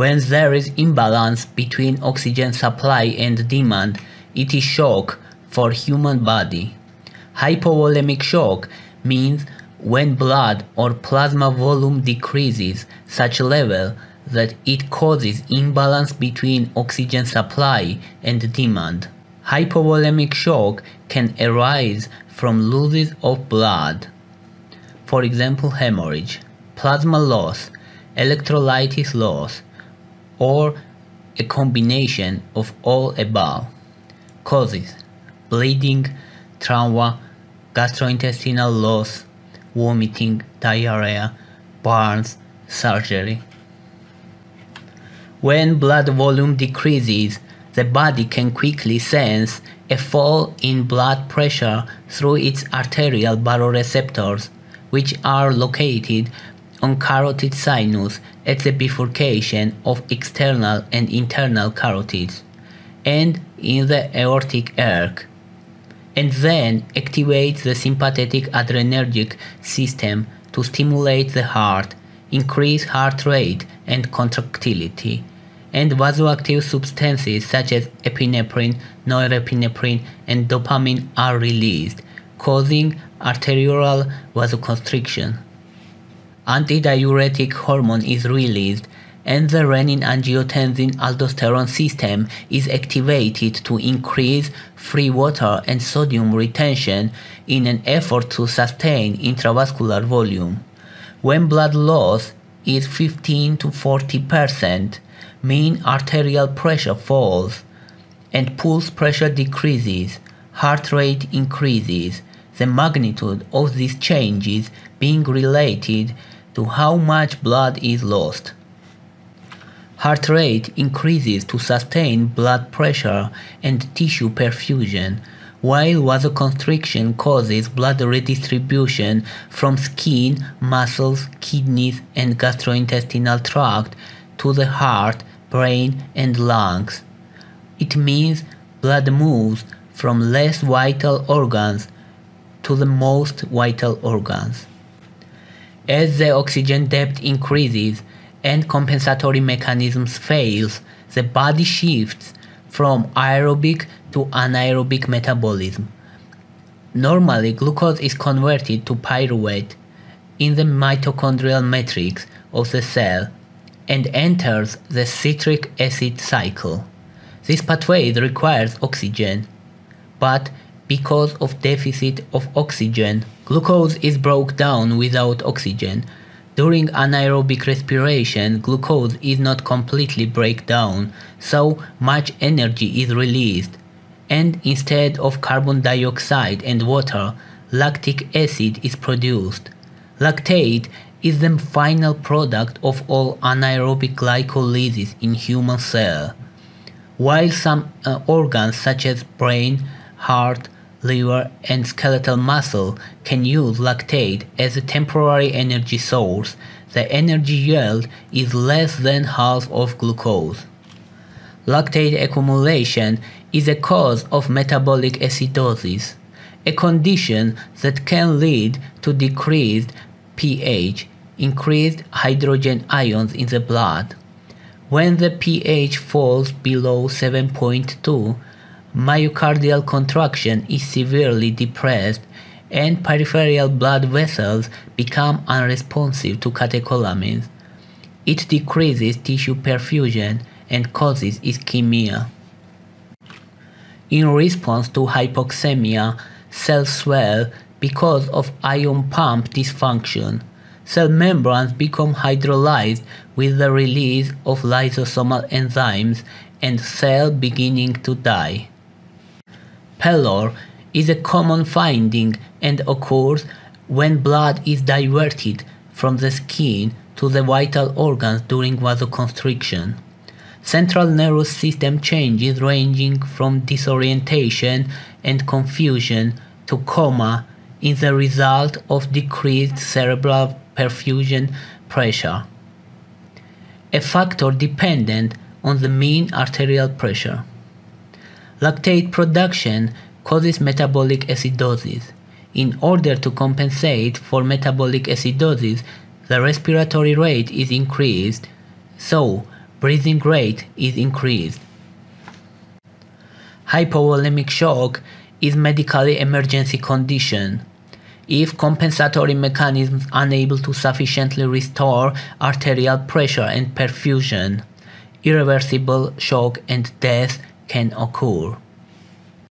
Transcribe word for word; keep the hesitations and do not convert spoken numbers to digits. When there is imbalance between oxygen supply and demand, it is shock for human body. Hypovolemic shock means when blood or plasma volume decreases such level that it causes imbalance between oxygen supply and demand. Hypovolemic shock can arise from losses of blood, for example hemorrhage, plasma loss, electrolyte loss, or a combination of all above. Causes: bleeding, trauma, gastrointestinal loss, vomiting, diarrhea, burns, surgery. When blood volume decreases, the body can quickly sense a fall in blood pressure through its arterial baroreceptors, which are located on carotid sinus at the bifurcation of external and internal carotids and in the aortic arc, and then activates the sympathetic adrenergic system to stimulate the heart, increase heart rate and contractility, and vasoactive substances such as epinephrine, norepinephrine and dopamine are released, causing arterial vasoconstriction. Antidiuretic hormone is released and the renin-angiotensin-aldosterone system is activated to increase free water and sodium retention in an effort to sustain intravascular volume. When blood loss is fifteen to forty percent, mean arterial pressure falls and pulse pressure decreases, heart rate increases, the magnitude of these changes being related to how much blood is lost. Heart rate increases to sustain blood pressure and tissue perfusion, while vasoconstriction causes blood redistribution from skin, muscles, kidneys and gastrointestinal tract to the heart, brain and lungs. It means blood moves from less vital organs to the most vital organs. As the oxygen depth increases and compensatory mechanisms fails, the body shifts from aerobic to anaerobic metabolism. Normally, glucose is converted to pyruvate in the mitochondrial matrix of the cell and enters the citric acid cycle. This pathway requires oxygen, but because of deficit of oxygen, glucose is broken down without oxygen. During anaerobic respiration, glucose is not completely broken down, so much energy is released, and instead of carbon dioxide and water, lactic acid is produced. Lactate is the final product of all anaerobic glycolysis in human cell. While some uh, organs such as brain, heart, liver and skeletal muscle can use lactate as a temporary energy source, the energy yield is less than half of glucose. Lactate accumulation is a cause of metabolic acidosis, a condition that can lead to decreased pH, increased hydrogen ions in the blood. When the pH falls below seven point two, myocardial contraction is severely depressed and peripheral blood vessels become unresponsive to catecholamines. It decreases tissue perfusion and causes ischemia. In response to hypoxemia, cells swell because of ion pump dysfunction. Cell membranes become hydrolyzed with the release of lysosomal enzymes and cells beginning to die. Pallor is a common finding and occurs when blood is diverted from the skin to the vital organs during vasoconstriction. Central nervous system changes ranging from disorientation and confusion to coma is the result of decreased cerebral perfusion pressure, a factor dependent on the mean arterial pressure. Lactate production causes metabolic acidosis. In order to compensate for metabolic acidosis, the respiratory rate is increased, so breathing rate is increased. Hypovolemic shock is a medically emergency condition. If compensatory mechanisms are unable to sufficiently restore arterial pressure and perfusion, irreversible shock and death can occur.